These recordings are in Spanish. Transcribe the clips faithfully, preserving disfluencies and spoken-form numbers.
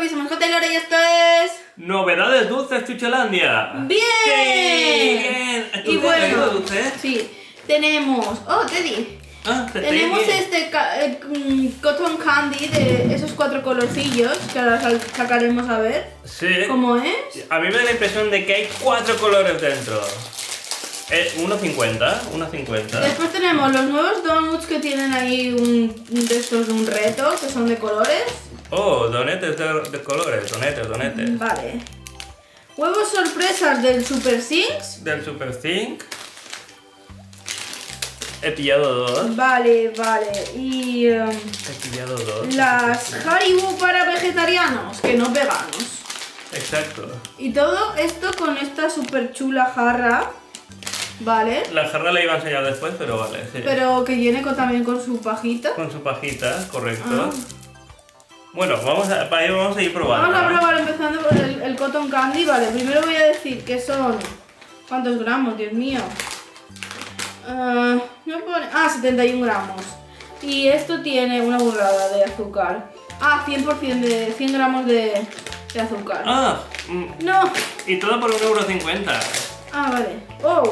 papi, somos Jotelora y esto es... Novedades dulces Chuchelandia. ¡Bien! ¡Bien! Y bueno, dulce. Sí, tenemos... Oh, Teddy. Ah, te tenemos te este eh, cotton candy de esos cuatro colorcillos que ahora sacaremos a ver sí. cómo es. A mí me da la impresión de que hay cuatro colores dentro. Eh, uno cincuenta, uno cincuenta. Después tenemos los nuevos donuts que tienen ahí un de estos de un reto, que son de colores. Oh, donetes de, de colores, donetes, donetes. Vale. Huevos sorpresas del Super Zinc. Del Super Zinc. He pillado dos. Vale, vale. Y... Um, He pillado dos. Las Haribo para vegetarianos, que no veganos. Exacto. Y todo esto con esta súper chula jarra. Vale. La jarra la iba a enseñar después, pero vale. Sí. Pero que viene con, también con su pajita. Con su pajita, correcto. Ah. Bueno, vamos a, vamos a ir probando. Vamos a probar empezando por el, el cotton candy. Vale, primero voy a decir que son... ¿Cuántos gramos? Dios mío. Uh, no pone... Ah, setenta y un gramos. Y esto tiene una burrada de azúcar. Ah, cien por cien de cien gramos de, de azúcar. Ah, no. Y todo por un euro cincuenta. Ah, vale. Oh,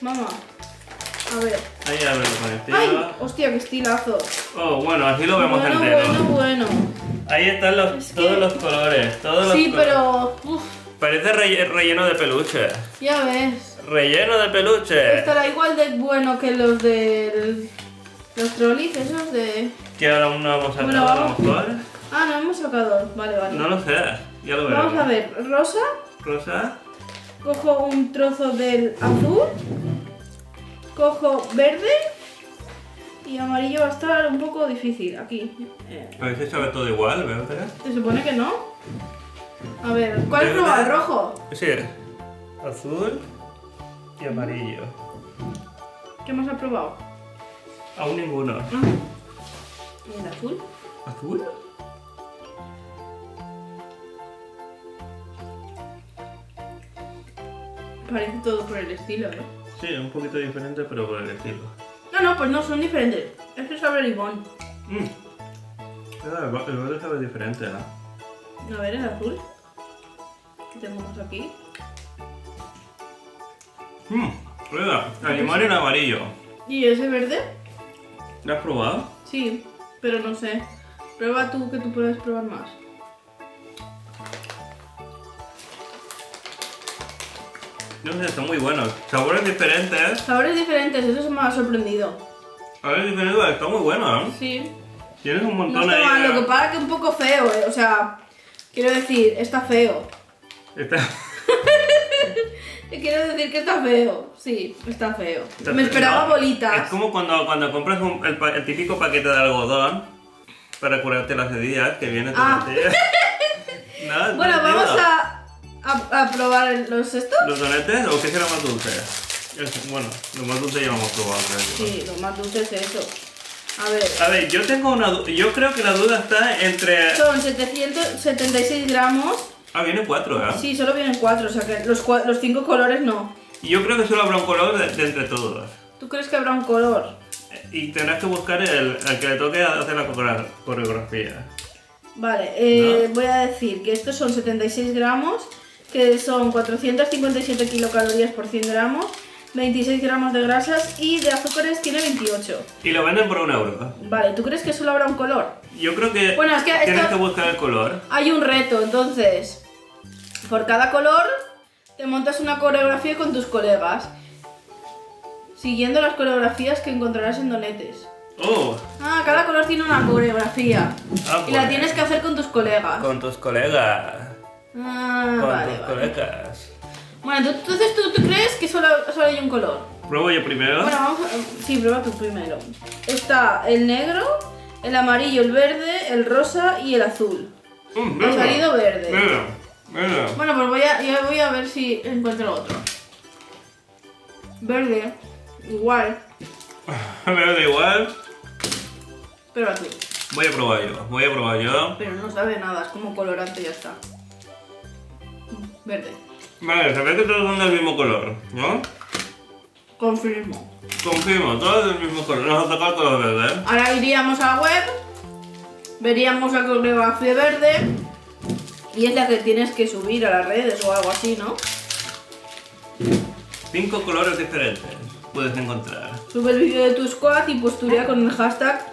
mamá. A ver. Ahí ya lo conecté. Ay, hostia, qué estilazo. Oh, bueno, así lo vemos bueno, entero. Bueno, bueno, ahí están los, es todos que... los colores. Todos los sí, colores. Pero... Uf. Parece re relleno de peluche. Ya ves. Relleno de peluche. Estará igual de bueno que los de los trolis esos de... Que ahora aún no hemos sacado a lo mejor. Ah, no hemos sacado. Vale, vale. No lo sé, ya lo veremos. Vamos a ver, rosa. Rosa. Cojo un trozo del azul. Cojo verde. Y amarillo va a estar un poco difícil aquí. ¿Habéis hecho todo igual, verde? Se supone que no. A ver, ¿cuál es el rojo? Sí, azul y amarillo. ¿Qué más has probado? Aún ninguno. ¿Y el azul? ¿Azul? Parece todo por el estilo, ¿no? Sí, un poquito diferente, pero por el estilo. No, no, pues no, son diferentes. Este sabe a limón. Mm. Claro, el verde sabe diferente, ¿no? A ver, el azul. ¿Qué tenemos aquí? Mmm, prueba, el limón en amarillo. ¿Y ese verde? ¿Lo has probado? Sí, pero no sé. Prueba tú, que tú puedes probar más. No sé, son muy buenos. Sabores diferentes. Sabores diferentes, eso me ha sorprendido. Sabores diferentes, está muy bueno, ¿eh? Sí. Tienes un montón no está ahí. Mal, lo que pasa que es un poco feo, ¿eh? O sea, quiero decir, está feo. Está... Quiero decir que está feo, sí, está feo. Está Me esperaba feo. bolitas. Es como cuando, cuando compras un, el, el típico paquete de algodón para curarte las heridas que viene todo ah. el no, Bueno, no vamos a, a, a probar los estos. ¿Los donetes o qué será más dulce? Bueno, lo más dulce ya lo hemos probado. Creo. Sí, lo más dulce es eso. A ver. A ver, yo tengo una, yo creo que la duda está entre... Son setecientos setenta y seis gramos. Ah, vienen cuatro, ¿eh? Sí, solo vienen cuatro, o sea que los, los cinco colores no. Yo creo que solo habrá un color de, de entre todos. ¿Tú crees que habrá un color? Y tendrás que buscar el, el que le toque hacer la coreografía. Vale, eh, ¿no? Voy a decir que estos son setenta y seis gramos, que son cuatrocientas cincuenta y siete kilocalorías por cien gramos, veintiséis gramos de grasas y de azúcares tiene veintiocho. Y lo venden por un euro. Vale, ¿tú crees que solo habrá un color? Yo creo que, bueno, es que tienes que buscar el color. Hay un reto, entonces, por cada color te montas una coreografía con tus colegas, siguiendo las coreografías que encontrarás en Donettes. Oh. Ah, cada color tiene una coreografía ah, y bueno. la tienes que hacer con tus colegas. Con tus colegas. Ah, con vale, tus vale. colegas. Bueno, entonces ¿tú, tú crees que solo, solo hay un color? ¿Pruebo yo primero? Bueno, vamos a... Sí, prueba tú primero. Está el negro, el amarillo, el verde, el rosa y el azul. Mm, ha salido verde. Mira, mira. Bueno, pues voy a, yo voy a ver si encuentro otro. Verde, igual. Verde igual. Pero azul. Voy a probar yo, voy a probar yo. Pero no sabe nada, es como colorante y ya está. Verde. Vale, sabéis que todos son del mismo color, ¿no? Confirmo. Confirmo, todos del mismo color. Nos ha tocado color verde. Ahora iríamos a la web, veríamos la coreografía verde Y es la que tienes que subir a las redes o algo así, ¿no? Cinco colores diferentes puedes encontrar. Sube el vídeo de tu squad y posturea con el hashtag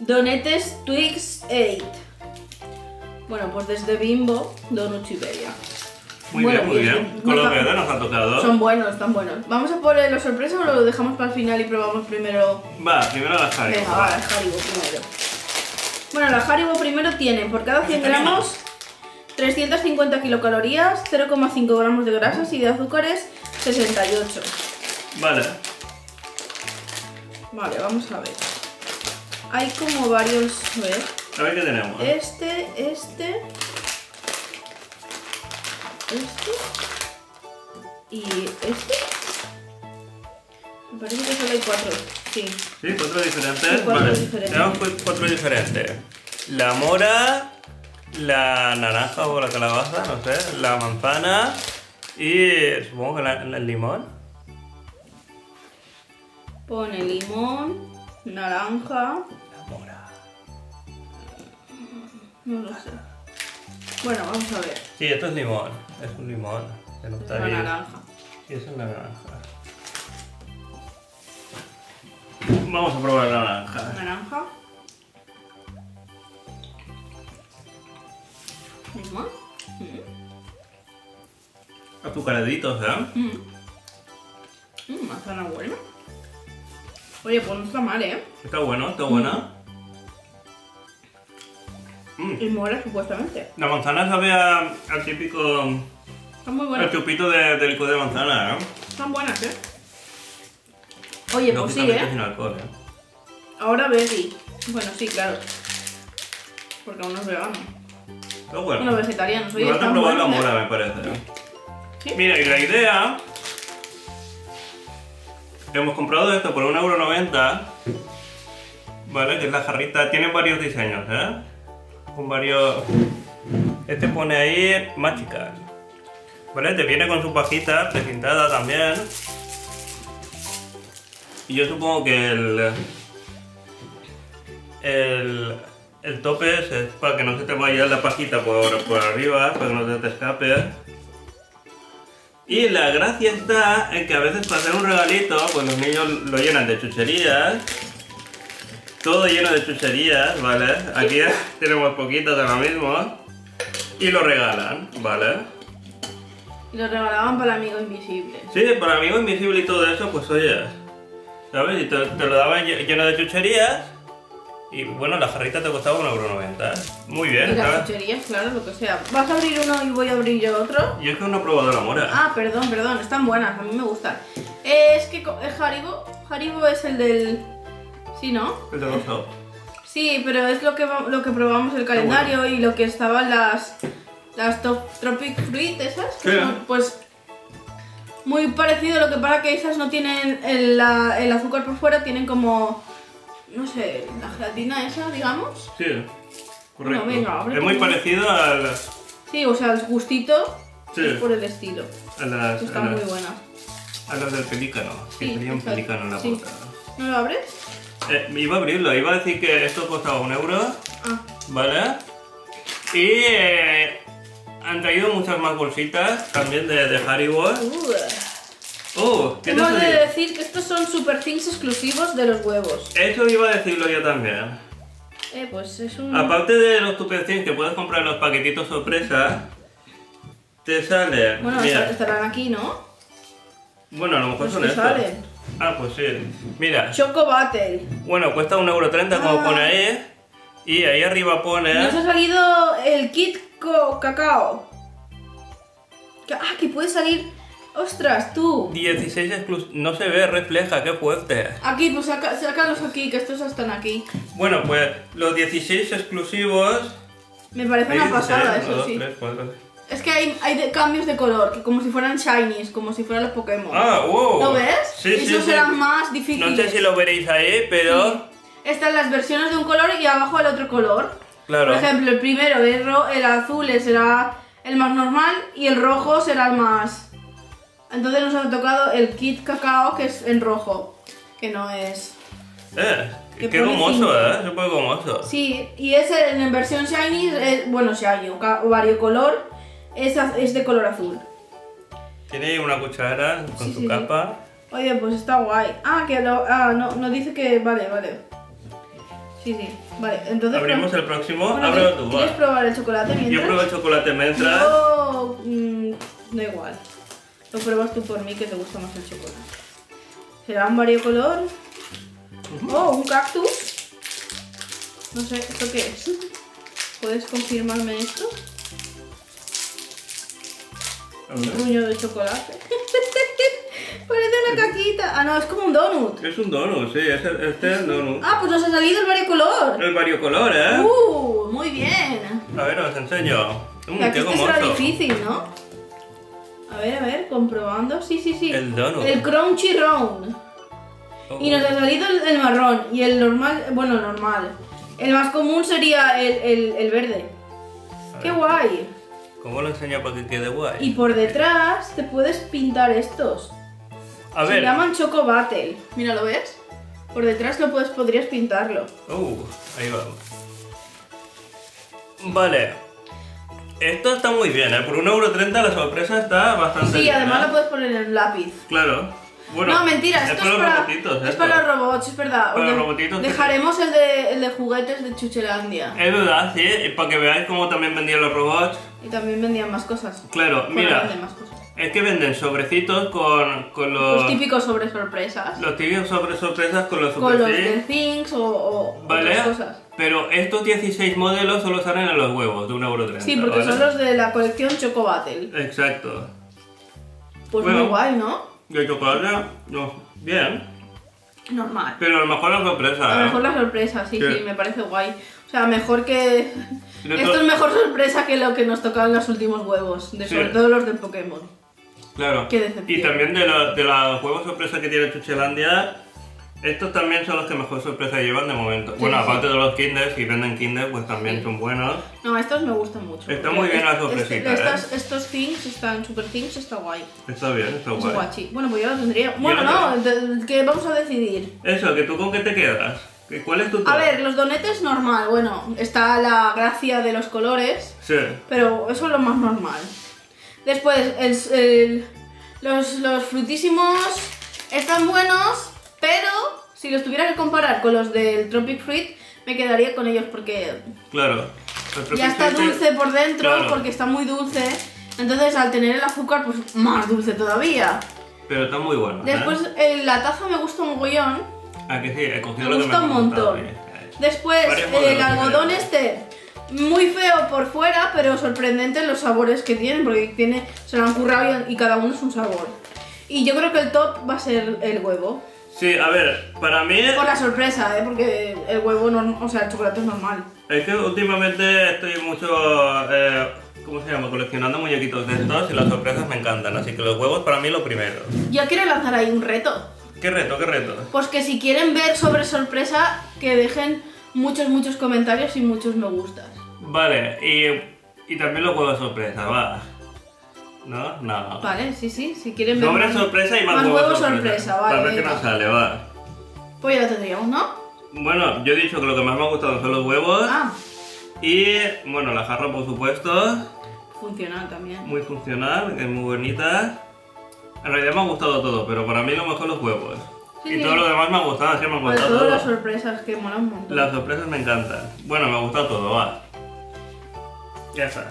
Donettes Twix ocho. Bueno, pues desde Bimbo, Donuts Iberia. Muy bueno, bien, muy bien. bien. Con los verdes nos ha tocado. Son buenos, están buenos. ¿Vamos a por eh, los sorpresas o lo dejamos para el final y probamos primero? Va, primero las Haribo. Venga, va, las Haribo primero. Bueno, las Haribo primero tienen por cada cien gramos trescientas cincuenta kilocalorías, cero coma cinco gramos de grasas y de azúcares, sesenta y ocho. Vale. Vale, vamos a ver. Hay como varios... A ver, a ver qué tenemos. ¿eh? Este, este... Este y este. Me parece que solo hay cuatro. Sí. Sí, cuatro diferentes. Sí, cuatro vale. diferentes. Tenemos cuatro diferentes. La mora, la naranja o la calabaza, no sé, la manzana y supongo que la, la, el limón. Pone limón, naranja. La mora. No lo sé. Bueno, vamos a ver. Sí, esto es limón. Es un limón. No está es una bien. naranja. Y eso es una naranja. Vamos a probar la naranja. Naranja. Limón. Mm. Azucaraditos, ¿eh? Mm. Mm, manzana buena. Oye, pues no está mal, ¿eh? Está bueno, está buena. Mm. Mm. Y mora, supuestamente. La manzana sabe a, al típico... Están muy buenas. El chupito de, de licor de manzana, ¿eh? Están buenas, ¿eh? Oye, no, pues sí, ¿eh? Sin alcohol, ¿eh? Ahora veggie. Bueno, sí, claro. Porque aún no es vegano. Está bueno. Bueno, vegetarianos. Oye, están buenas. Me van a probar la mora, me parece. ¿Sí? Mira, y la idea... Hemos comprado esto por un euro noventa. Vale, que es la jarrita. Tiene varios diseños, ¿eh? Con varios... Este pone ahí Magical. Vale, te viene con sus pajitas precintadas también. Y yo supongo que el... El... El tope es, es para que no se te vaya la pajita por, por arriba, para que no te escape. Y la gracia está en que a veces para hacer un regalito, pues los niños lo llenan de chucherías. Todo lleno de chucherías, ¿vale? Aquí tenemos poquitas ahora mismo. Y lo regalan, ¿vale? Y lo regalaban para el amigo invisible. Sí, para el amigo invisible y todo eso, pues oye. ¿Sabes? Y te, te lo daban lleno de chucherías. Y bueno, la jarrita te costaba un euro noventa. Muy bien, ¿sabes? Y las chucherías, claro, lo que sea. Vas a abrir uno y voy a abrir yo otro. Yo es que no he probado la mora. Ah, perdón, perdón. Están buenas, a mí me gustan. Eh, es que el Haribo, Haribo es el del... Sí, ¿no? El de gusto. Sí, pero es lo que, lo que probamos el calendario bueno. y lo que estaban las, las top, Tropic Fruit, esas. Que son, pues muy parecido, lo que pasa que esas no tienen el, la, el azúcar por fuera, tienen como, no sé, la gelatina esa, digamos. Sí, correcto. Bueno, venga, es muy parecido a las... Sí, o sea, el gustito sí. es por el estilo. A las, están a las, muy buenas. A las del pelícano, que sí, tenía un pelícano en la sí. boca. ¿No lo abres? Eh, iba a abrirlo, iba a decir que esto costaba un euro, ah. ¿vale? Y eh, han traído muchas más bolsitas también de, de Haribo. Uh. Uh, Tengo de decir que estos son SuperZings exclusivos de los huevos. Eso iba a decirlo yo también. Eh, pues es un... Aparte de los SuperZings que puedes comprar en los paquetitos sorpresa, te sale... Bueno, mira. estarán aquí, ¿no? Bueno, a lo mejor pues son estos. Salen. Ah, pues sí. Mira. Choco Battle. Bueno, cuesta un euro treinta ah. como pone ahí. Y ahí arriba pone... Nos ha salido el kit con cacao. Ah, que puede salir... Ostras, tú. dieciséis exclusivos. No se ve, refleja, qué fuerte. Aquí, pues saca, sácalos aquí, que estos están aquí. Bueno, pues los dieciséis exclusivos... Me parece una pasada, eso uno, dos, sí. tres, cuatro, es que hay, hay de, cambios de color, que como si fueran shinies, como si fueran los Pokémon. Ah, wow. ¿Lo ves? Sí, Esos sí. Esos eran sí. más difíciles. No sé si lo veréis ahí, pero... Sí. Están las versiones de un color y abajo el otro color. Claro. Por ejemplo, el primero, el, ro el azul será el más normal y el rojo será el más... Entonces nos ha tocado el kit cacao, que es en rojo, que no es... Eh, que qué gomoso, eh, súper gomoso. Sí, y es en versión shiny, es, bueno, shiny o variocolor, es, es de color azul. Tiene una cuchara con sí, su sí, capa. Sí. Oye, pues está guay. Ah, que lo, ah, no, no dice que... Vale, vale. Sí, sí. Vale, entonces... Abrimos el próximo. Bueno, ábrelo tú. ¿Quieres probar el chocolate mientras? Yo pruebo el chocolate mientras. Yo... Mmm, da igual. Lo pruebas tú por mí, que te gusta más el chocolate. ¿Será un variocolor? Uh-huh. Oh, un cactus. No sé, ¿esto qué es? ¿Puedes confirmarme esto? Un puño de chocolate. Parece una caquita. Ah, no, es como un donut. Es un donut, sí, es el, este es el donut. Ah, pues nos ha salido el variocolor. El variocolor, ¿eh? Uh, muy bien. A ver, os enseño. Mm, aquí este será difícil, ¿no? A ver, a ver, comprobando. Sí, sí, sí. El donut. El crunchy round. Oh. Y nos ha salido el, el marrón. Y el normal, bueno, normal. El más común sería el, el, el verde. ¡Qué guay! ¿Cómo lo enseño para que quede guay? Y por detrás te puedes pintar estos. A ver. Se llaman Choco Battle. Mira, ¿lo ves? Por detrás lo puedes, podrías pintarlo. Uh, ahí vamos. Vale. Esto está muy bien, ¿eh? Por un euro treinta la sorpresa está bastante bien. Sí, además lo puedes poner en el lápiz. Claro. Bueno, no, mentira, esto es para, es para los robotitos. Es para los robots, es verdad. Para los robotitos. Dejaremos el de, el de juguetes de Chuchelandia. Es verdad, sí, para que veáis cómo también vendían los robots. Y también vendían más cosas. Claro, bueno, mira, más cosas. Es que venden sobrecitos con, con los... Los típicos sobre sorpresas. Los típicos sobre sorpresas con los Super Zinc. Con los Super Zinc o, o vale, otras cosas. Pero estos dieciséis modelos solo salen en los huevos de un euro treinta. Sí, porque ¿vale? son los de la colección Choco Battle. Exacto. Pues bueno, muy guay, ¿no? Y el chocolate, no, bien. Normal. Pero a lo mejor la sorpresa, A lo ¿eh? mejor la sorpresa, sí, sí, sí, me parece guay. O sea, mejor que... Esto es mejor sorpresa que lo que nos tocaban los últimos huevos, de sí. sobre todo los de Pokémon. Claro. Qué decepción. Y también de los de huevos sorpresa que tiene Chuchelandia, estos también son los que mejor sorpresa llevan de momento. Sí, bueno, sí. aparte de los Kinders, si venden Kinders, pues también sí. son buenos. No, estos me gustan mucho. Está muy bien es, la sorpresita, este, estas, ¿eh? Estos things, están super things, está guay. Está bien, está guay. Guachi. Bueno, pues yo lo tendría... Bueno, no, no que vamos a decidir. Eso, que tú con qué te quedas. ¿Cuál es tu top? A ver, los donetes normal, bueno, está la gracia de los colores, sí. pero eso es lo más normal. Después, el, el, los, los frutísimos están buenos, pero si los tuviera que comparar con los del Tropic Fruit, me quedaría con ellos porque claro, ya está dulce por dentro, claro. porque está muy dulce, entonces al tener el azúcar, pues más dulce todavía. Pero está muy bueno. Después, ¿eh? la taza me gusta un mogollón. Ah, que sí, he cogido me lo gusta que me un montón. Bien. Después, eh, el algodón este, muy feo por fuera, pero sorprendente los sabores que tienen, porque tiene, se lo han currado y, y cada uno es un sabor. Y yo creo que el top va a ser el huevo. Sí, a ver, para mí... Por la sorpresa, ¿eh? Porque el huevo, no, o sea, el chocolate es normal. Es que últimamente estoy mucho... Eh, ¿Cómo se llama? Coleccionando muñequitos de estos y las sorpresas me encantan, así que los huevos para mí lo primero. Yo quiero lanzar ahí un reto. ¿Qué reto? ¿Qué reto? Pues que si quieren ver sobre sorpresa, que dejen muchos, muchos comentarios y muchos me gustas. Vale, y, y también los huevos sorpresa, va. ¿No? No. Vale, sí, sí, si quieren ver... Sobre más, sorpresa y más, más huevos, huevos sorpresa. sorpresa. Vale. Para ver qué nos sale, va. Pues ya lo tendríamos, ¿no? Bueno, yo he dicho que lo que más me ha gustado son los huevos. Ah. Y, bueno, la jarra, por supuesto. Funcional también. Muy funcional, es muy bonita. En realidad me ha gustado todo, pero para mí lo mejor los huevos. Sí, y sí. todo lo demás me ha gustado, sí me ha gustado todo. Todas las sorpresas, que molan un montón. Las sorpresas me encantan. Bueno, me ha gustado todo, va. Ya está.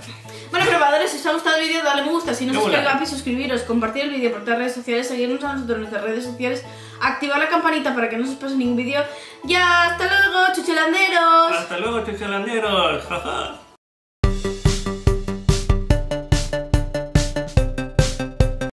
Bueno, probadores, si os ha gustado el vídeo, dale me gusta. Si no os suscribís, like, suscribiros, compartir el vídeo por todas las redes sociales, seguirnos a nosotros en nuestras redes sociales, activar la campanita para que no se os pase ningún vídeo. ¡Ya! ¡Hasta luego, chuchelanderos! ¡Hasta luego, chuchelanderos! ¡Ja, ja!